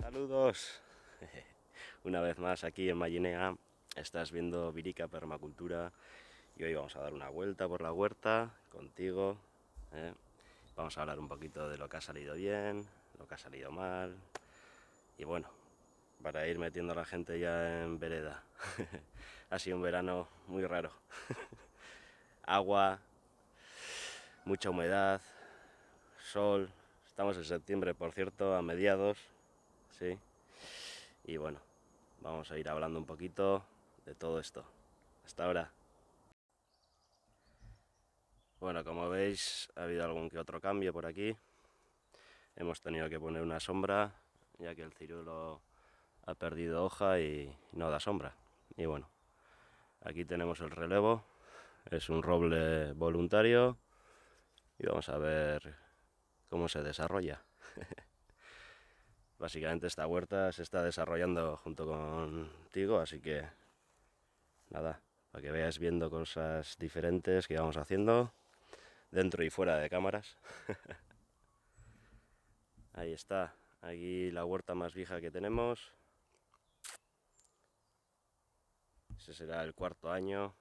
Saludos. Una vez más aquí en Mallinea, estás viendo Birika Permacultura y hoy vamos a dar una vuelta por la huerta contigo. Vamos a hablar un poquito de lo que ha salido bien, lo que ha salido mal y bueno, para ir metiendo a la gente ya en vereda. Ha sido un verano muy raro. Agua, mucha humedad, sol. Estamos en septiembre, por cierto, a mediados, sí. Y bueno, vamos a ir hablando un poquito de todo esto. Hasta ahora. Bueno, como veis, ha habido algún que otro cambio por aquí. Hemos tenido que poner una sombra, ya que el ciruelo ha perdido hoja y no da sombra. Y bueno, aquí tenemos el relevo, es un roble voluntario y vamos a ver cómo se desarrolla. Básicamente esta huerta se está desarrollando junto contigo, así que nada, para que veas viendo cosas diferentes que vamos haciendo dentro y fuera de cámaras. Ahí está, aquí la huerta más vieja que tenemos. Ese será el cuarto año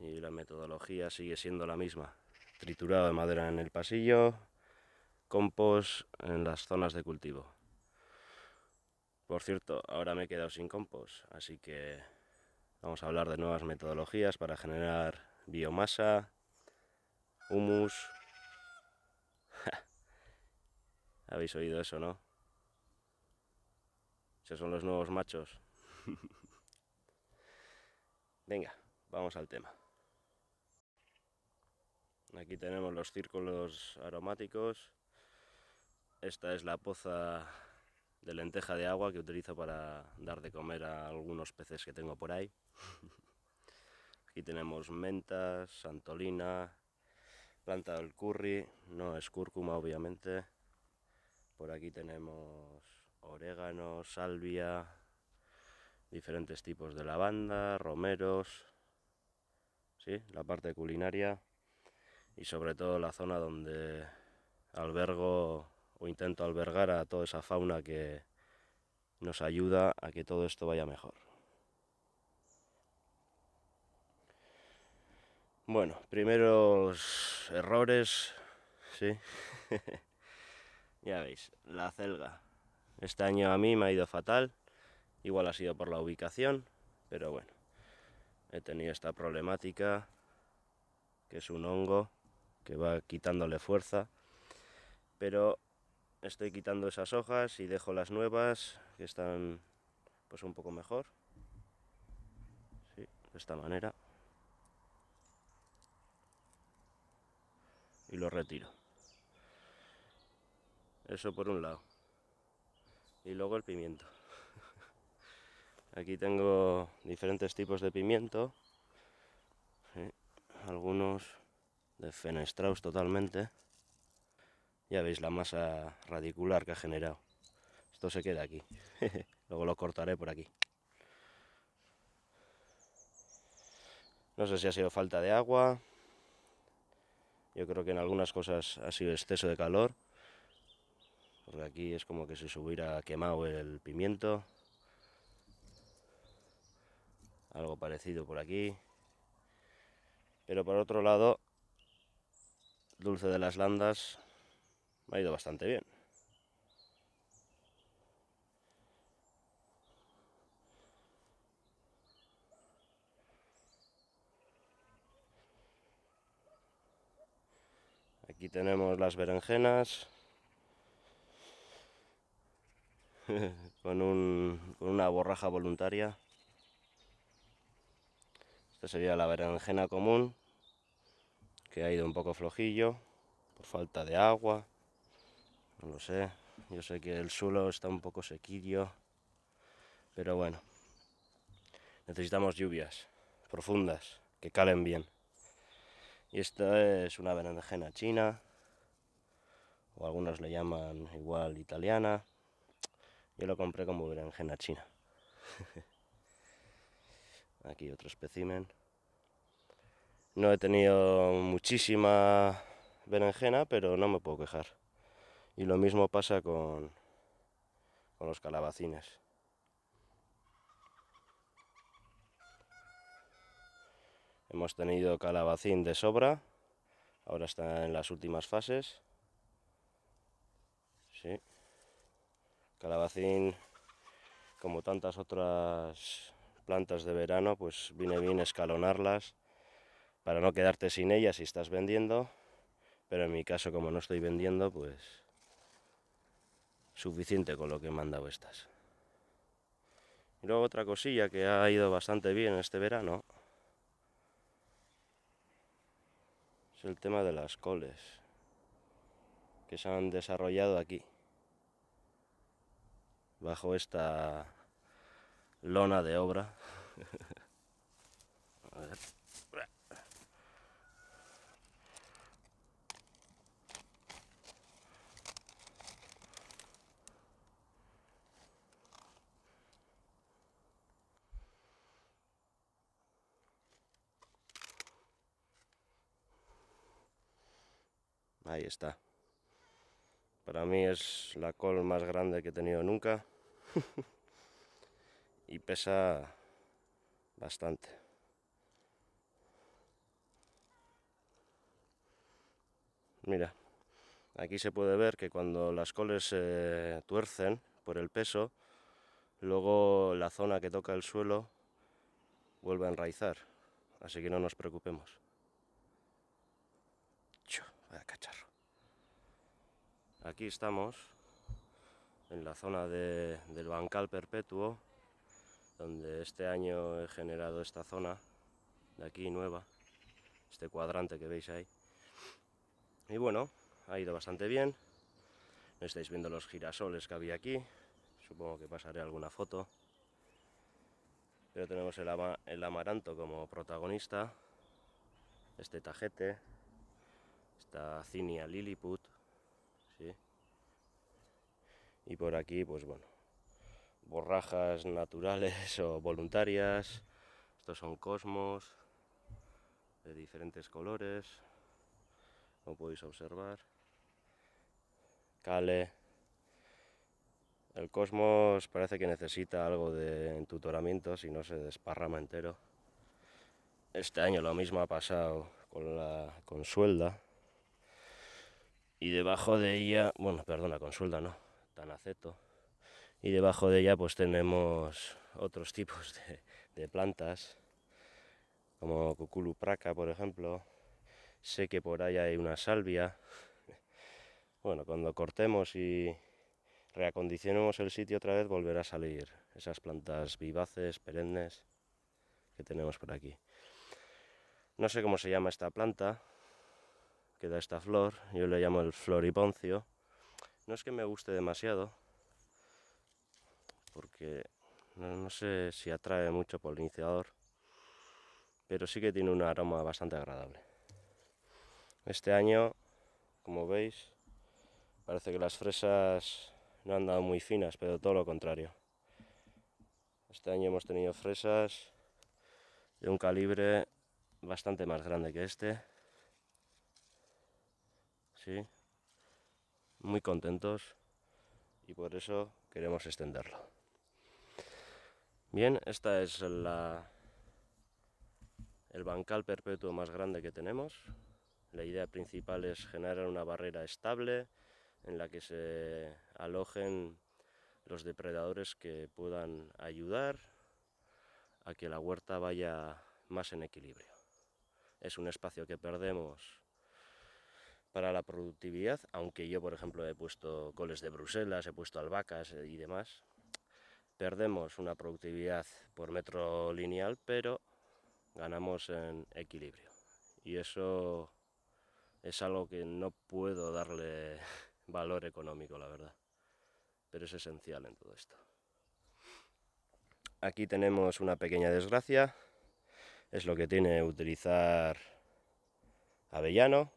y la metodología sigue siendo la misma. Triturado de madera en el pasillo, compost en las zonas de cultivo. Por cierto, ahora me he quedado sin compost, así que vamos a hablar de nuevas metodologías para generar biomasa, humus. Habéis oído eso, ¿no? Esos son los nuevos machos. Venga, vamos al tema. Aquí tenemos los círculos aromáticos. Esta es la poza de lenteja de agua que utilizo para dar de comer a algunos peces que tengo por ahí. Aquí tenemos mentas, santolina, planta del curry, no es cúrcuma obviamente. Por aquí tenemos orégano, salvia, diferentes tipos de lavanda, romeros, ¿sí? La parte culinaria y sobre todo la zona donde albergo o intento albergar a toda esa fauna que nos ayuda a que todo esto vaya mejor. Bueno, primeros errores, ¿sí? Ya veis, la acelga. Este año a mí me ha ido fatal. Igual ha sido por la ubicación, pero bueno, he tenido esta problemática, que es un hongo que va quitándole fuerza, pero estoy quitando esas hojas y dejo las nuevas que están pues un poco mejor, sí, de esta manera, y lo retiro. Eso por un lado, y luego el pimiento. Aquí tengo diferentes tipos de pimiento, ¿sí? Algunos desfenestrados totalmente. Ya veis la masa radicular que ha generado. Esto se queda aquí, luego lo cortaré por aquí. No sé si ha sido falta de agua, yo creo que en algunas cosas ha sido exceso de calor, porque aquí es como que si se hubiera quemado el pimiento. Algo parecido por aquí. Pero por otro lado, Dulce de las Landas me ha ido bastante bien. Aquí tenemos las berenjenas. con una borraja voluntaria. Esta sería la berenjena común, que ha ido un poco flojillo, por falta de agua, no lo sé. Yo sé que el suelo está un poco sequillo, pero bueno, necesitamos lluvias profundas, que calen bien. Y esta es una berenjena china, o algunos le llaman igual italiana. Yo lo compré como berenjena china. Aquí otro espécimen. No he tenido muchísima berenjena, pero no me puedo quejar. Y lo mismo pasa con los calabacines. Hemos tenido calabacín de sobra, ahora está en las últimas fases. Sí. Calabacín, como tantas otras plantas de verano, pues viene bien escalonarlas para no quedarte sin ellas si estás vendiendo. Pero en mi caso, como no estoy vendiendo, pues suficiente con lo que me han dado estas. Y luego otra cosilla que ha ido bastante bien este verano es el tema de las coles que se han desarrollado aquí, bajo esta lona de obra. A ver. Ahí está. Para mí es la col más grande que he tenido nunca. Y pesa bastante. Mira, aquí se puede ver que cuando las coles se tuercen por el peso, luego la zona que toca el suelo vuelve a enraizar. Así que no nos preocupemos. Vaya cacharro. Aquí estamos en la zona del bancal perpetuo, donde este año he generado esta zona de aquí nueva, este cuadrante que veis ahí. Y bueno, ha ido bastante bien. No estáis viendo los girasoles que había aquí, supongo que pasaré alguna foto. Pero tenemos el amaranto como protagonista, este tajete, esta Zinnia Lilliput, ¿sí? Y por aquí, pues bueno, borrajas naturales o voluntarias. Estos son cosmos de diferentes colores, como podéis observar. Kale. El cosmos parece que necesita algo de entutoramiento, si no se desparrama entero. Este año lo mismo ha pasado con la consuelda. Y debajo de ella, bueno, perdona, consuelda no, tanaceto. Y debajo de ella pues tenemos otros tipos de plantas, como cuculupraca, por ejemplo. Sé que por ahí hay una salvia. Bueno, cuando cortemos y reacondicionemos el sitio otra vez, volverá a salir esas plantas vivaces, perennes, que tenemos por aquí. No sé cómo se llama esta planta que da esta flor, yo le llamo el floriponcio. No es que me guste demasiado, porque no sé si atrae mucho polinizador, pero sí que tiene un aroma bastante agradable. Este año, como veis, parece que las fresas no han dado muy finas, pero todo lo contrario. Este año hemos tenido fresas de un calibre bastante más grande que este. Sí, muy contentos y por eso queremos extenderlo. Bien, esta es el bancal perpetuo más grande que tenemos. La idea principal es generar una barrera estable en la que se alojen los depredadores que puedan ayudar a que la huerta vaya más en equilibrio. Es un espacio que perdemos para la productividad, aunque yo, por ejemplo, he puesto coles de Bruselas, he puesto albahacas y demás. Perdemos una productividad por metro lineal, pero ganamos en equilibrio. Y eso es algo que no puedo darle valor económico, la verdad. Pero es esencial en todo esto. Aquí tenemos una pequeña desgracia. Es lo que tiene utilizar avellano.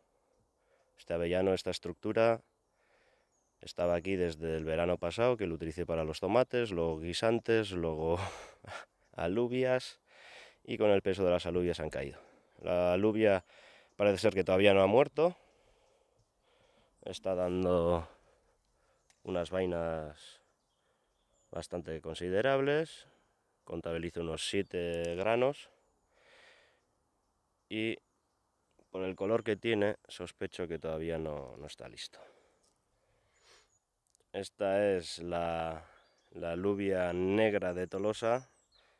Este avellano, esta estructura, estaba aquí desde el verano pasado, que lo utilicé para los tomates, luego guisantes, luego alubias, y con el peso de las alubias han caído. La alubia parece ser que todavía no ha muerto, está dando unas vainas bastante considerables, contabilizo unos 7 granos, y por el color que tiene sospecho que todavía no está listo. Esta es la alubia negra de Tolosa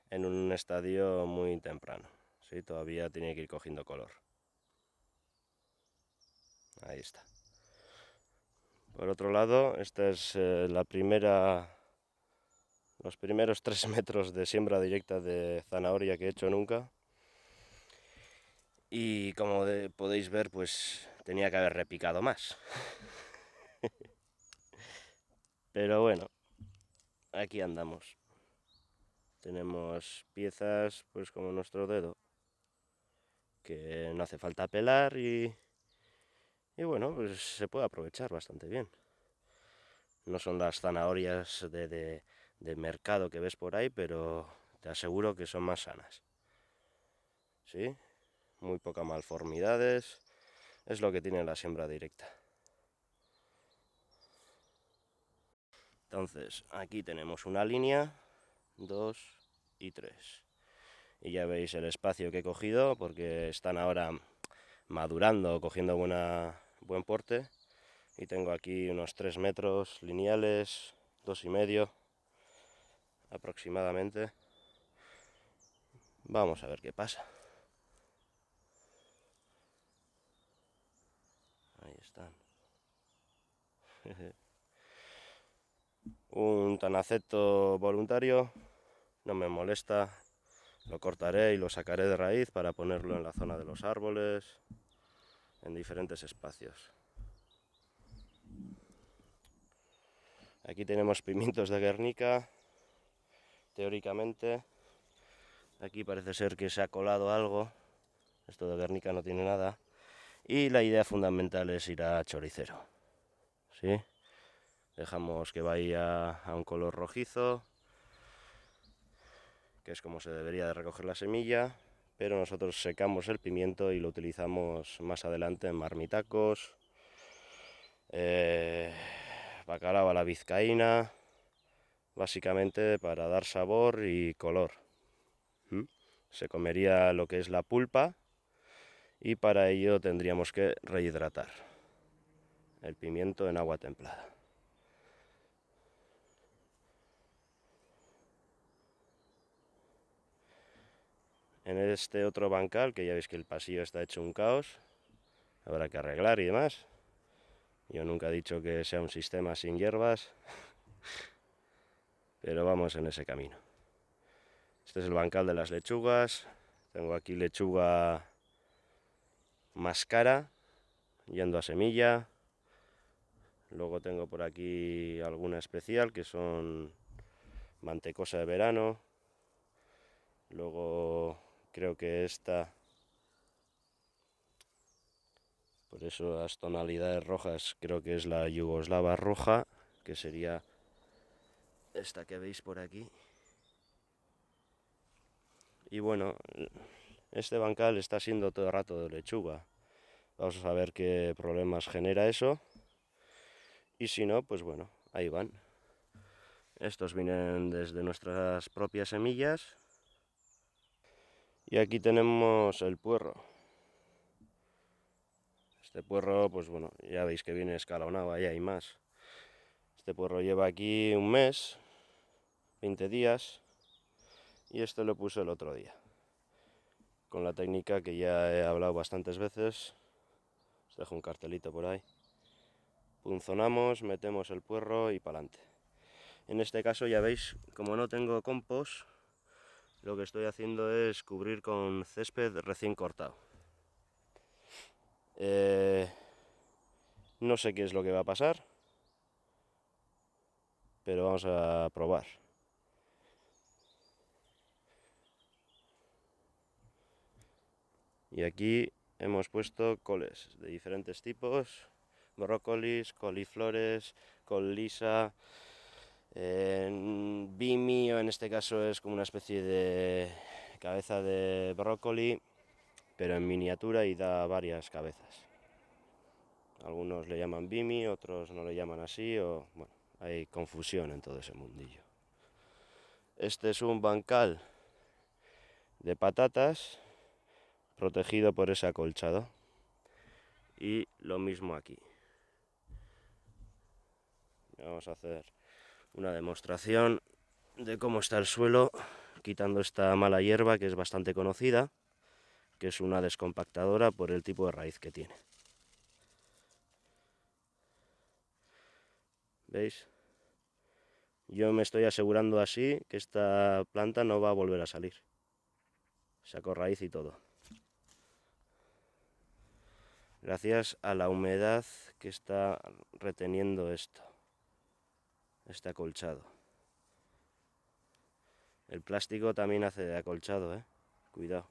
en un estadio muy temprano, ¿sí? Todavía tiene que ir cogiendo color. Ahí está. Por otro lado, esta es los primeros 3 metros de siembra directa de zanahoria que he hecho nunca. Y como podéis ver, pues tenía que haber repicado más. Pero bueno, aquí andamos. Tenemos piezas pues como nuestro dedo, que no hace falta pelar y bueno, pues se puede aprovechar bastante bien. No son las zanahorias de mercado que ves por ahí, pero te aseguro que son más sanas. ¿Sí? Muy pocas malformidades, es lo que tiene la siembra directa. Entonces, aquí tenemos una línea, 2 y 3. Y ya veis el espacio que he cogido, porque están ahora madurando, cogiendo buen porte. Y tengo aquí unos 3 metros lineales, 2,5 aproximadamente. Vamos a ver qué pasa. Ahí están. Un tanaceto voluntario, no me molesta, lo cortaré y lo sacaré de raíz para ponerlo en la zona de los árboles, en diferentes espacios. Aquí tenemos pimientos de Gernika, teóricamente. Aquí parece ser que se ha colado algo, esto de Gernika no tiene nada. Y la idea fundamental es ir a choricero, ¿sí? Dejamos que vaya a un color rojizo, que es como se debería de recoger la semilla, pero nosotros secamos el pimiento y lo utilizamos más adelante en marmitacos, bacalao a la vizcaína, básicamente para dar sabor y color. Se comería lo que es la pulpa y para ello tendríamos que rehidratar el pimiento en agua templada. En este otro bancal, que ya veis que el pasillo está hecho un caos, habrá que arreglar y demás. Yo nunca he dicho que sea un sistema sin hierbas, pero vamos en ese camino. Este es el bancal de las lechugas. Tengo aquí lechuga más cara, yendo a semilla. Luego tengo por aquí alguna especial, que son mantecosa de verano. Luego creo que esta, por eso las tonalidades rojas, creo que es la yugoslava roja, que sería esta que veis por aquí. Y bueno, este bancal está siendo todo el rato de lechuga. Vamos a ver qué problemas genera eso. Y si no, pues bueno, ahí van. Estos vienen desde nuestras propias semillas. Y aquí tenemos el puerro. Este puerro, pues bueno, ya veis que viene escalonado, ahí hay más. Este puerro lleva aquí un mes, 20 días, y este lo puse el otro día. Con la técnica que ya he hablado bastantes veces, os dejo un cartelito por ahí. Punzonamos, metemos el puerro y para adelante. En este caso ya veis, como no tengo compost, lo que estoy haciendo es cubrir con césped recién cortado. No sé qué es lo que va a pasar, pero vamos a probar. Y aquí hemos puesto coles de diferentes tipos, brócolis, coliflores, col lisa, bimi, en este caso es como una especie de cabeza de brócoli, pero en miniatura y da varias cabezas. Algunos le llaman bimi, otros no le llaman así, o bueno, hay confusión en todo ese mundillo. Este es un bancal de patatas protegido por ese acolchado. Y lo mismo aquí. Vamos a hacer una demostración de cómo está el suelo, quitando esta mala hierba que es bastante conocida, que es una descompactadora por el tipo de raíz que tiene. ¿Veis? Yo me estoy asegurando así que esta planta no va a volver a salir. Saco raíz y todo. Gracias a la humedad que está reteniendo esto, este acolchado. El plástico también hace de acolchado, ¿eh? Cuidado.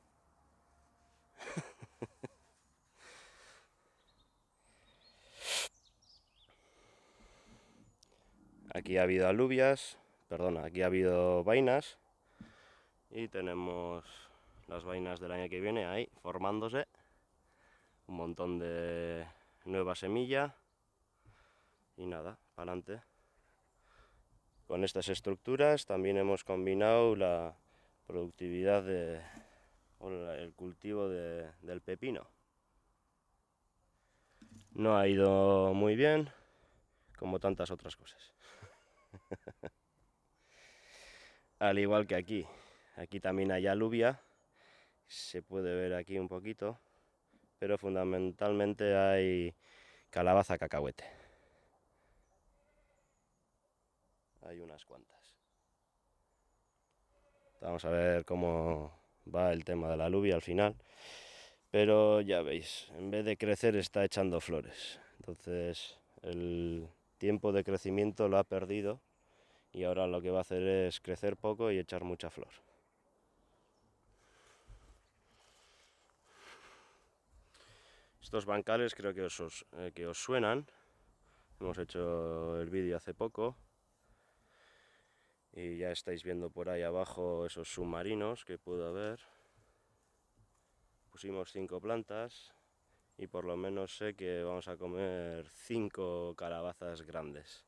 Aquí ha habido alubias, perdona, aquí ha habido vainas y tenemos las vainas del año que viene ahí formándose, un montón de nueva semilla y nada, para adelante. Con estas estructuras también hemos combinado la productividad el cultivo del pepino. No ha ido muy bien, como tantas otras cosas. Al igual que aquí, aquí también hay alubia, se puede ver aquí un poquito, pero fundamentalmente hay calabaza cacahuete. Hay unas cuantas. Vamos a ver cómo va el tema de la alubia al final, pero ya veis, en vez de crecer está echando flores, entonces el tiempo de crecimiento lo ha perdido y ahora lo que va a hacer es crecer poco y echar mucha flor. Estos bancales creo que os suenan, hemos hecho el vídeo hace poco y ya estáis viendo por ahí abajo esos submarinos que puedo haber. Pusimos 5 plantas. Y por lo menos sé que vamos a comer 5 calabazas grandes.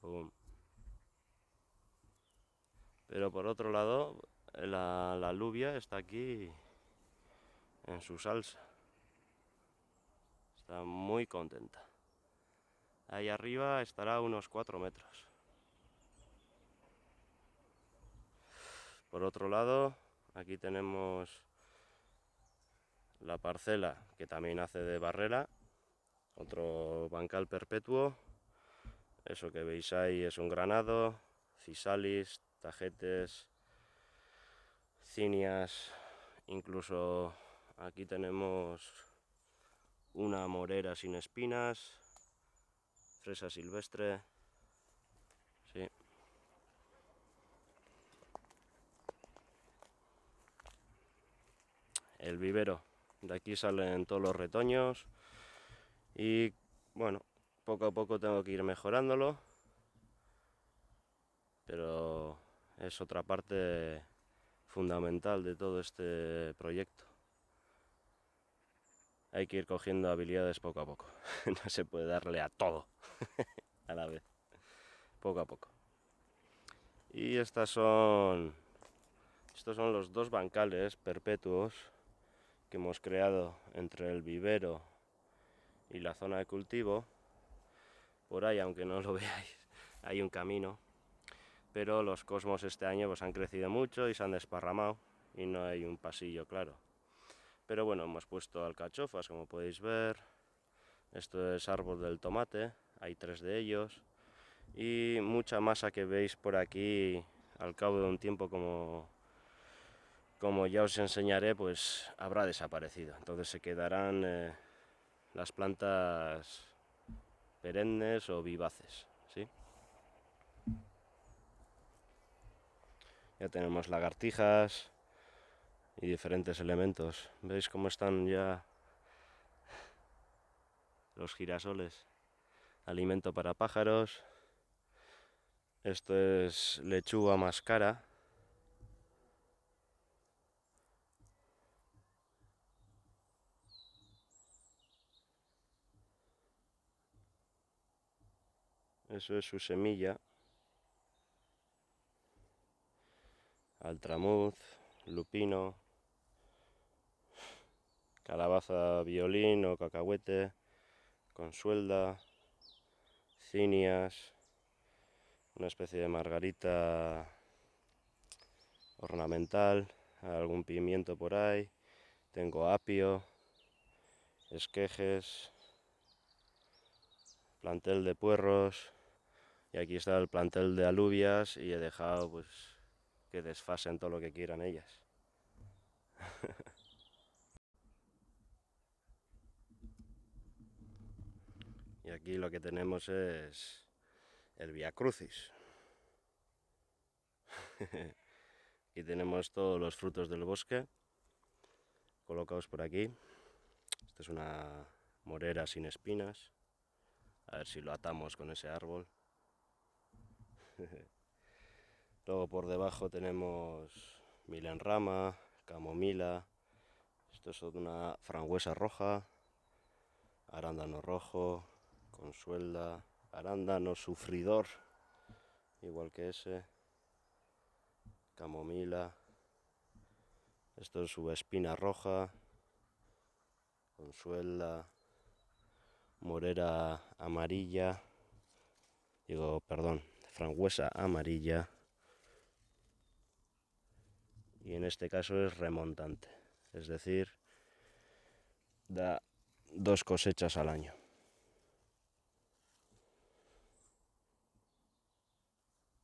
Boom. Pero por otro lado, la alubia está aquí en su salsa. Está muy contenta. Ahí arriba estará a unos 4 metros. Por otro lado, aquí tenemos la parcela que también hace de barrera, otro bancal perpetuo. Eso que veis ahí es un granado, cisalis, tajetes, cinias, incluso aquí tenemos una morera sin espinas. Fresa silvestre, sí. El vivero, de aquí salen todos los retoños y bueno, poco a poco tengo que ir mejorándolo, pero es otra parte fundamental de todo este proyecto. Hay que ir cogiendo habilidades poco a poco, no se puede darle a todo a la vez, poco a poco. Y estos son los 2 bancales perpetuos que hemos creado entre el vivero y la zona de cultivo. Por ahí, aunque no lo veáis, hay un camino, pero los cosmos este año pues, han crecido mucho y se han desparramado y no hay un pasillo claro. Pero bueno, hemos puesto alcachofas, como podéis ver. Esto es árbol del tomate, hay 3 de ellos. Y mucha masa que veis por aquí, al cabo de un tiempo, como ya os enseñaré, pues habrá desaparecido. Entonces se quedarán las plantas perennes o vivaces, ¿sí? Ya tenemos lagartijas y diferentes elementos. ¿Veis cómo están ya los girasoles? Alimento para pájaros. Esto es lechuga mascara. Eso es su semilla. Altramuz, lupino, calabaza violín o cacahuete, consuelda, cinias, una especie de margarita ornamental, algún pimiento por ahí, tengo apio, esquejes, plantel de puerros, y aquí está el plantel de alubias, y he dejado pues que desfasen todo lo que quieran ellas. Y aquí lo que tenemos es el Vía Crucis. Aquí tenemos todos los frutos del bosque colocados por aquí. Esta es una morera sin espinas. A ver si lo atamos con ese árbol. Luego por debajo tenemos milenrama, camomila, esto es una frangüesa roja, arándano rojo, consuelda, arándano sufridor, igual que ese, camomila, esto es subespina roja, consuelda, morera amarilla, frangüesa amarilla. Y en este caso es remontante, es decir, da 2 cosechas al año.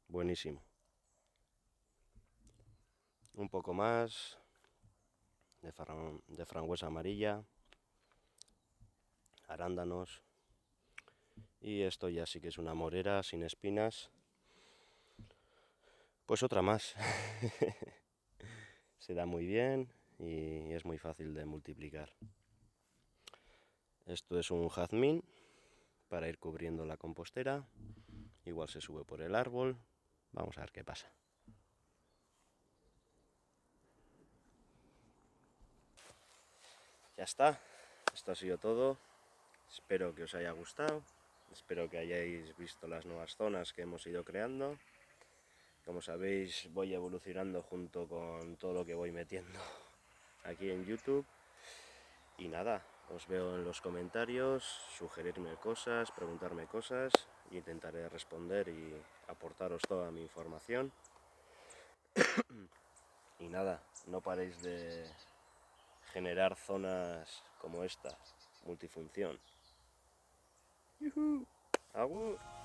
Buenísimo. Un poco más de frangüesa amarilla, arándanos, y esto ya sí que es una morera sin espinas. Pues otra más. Se da muy bien y es muy fácil de multiplicar. Esto es un jazmín para ir cubriendo la compostera. Igual se sube por el árbol. Vamos a ver qué pasa. Ya está. Esto ha sido todo. Espero que os haya gustado. Espero que hayáis visto las nuevas zonas que hemos ido creando. Como sabéis, voy evolucionando junto con todo lo que voy metiendo aquí en YouTube. Y nada, os veo en los comentarios, sugerirme cosas, preguntarme cosas, e intentaré responder y aportaros toda mi información. Y nada, no paréis de generar zonas como esta, multifunción. ¡Yujú! ¡Agur!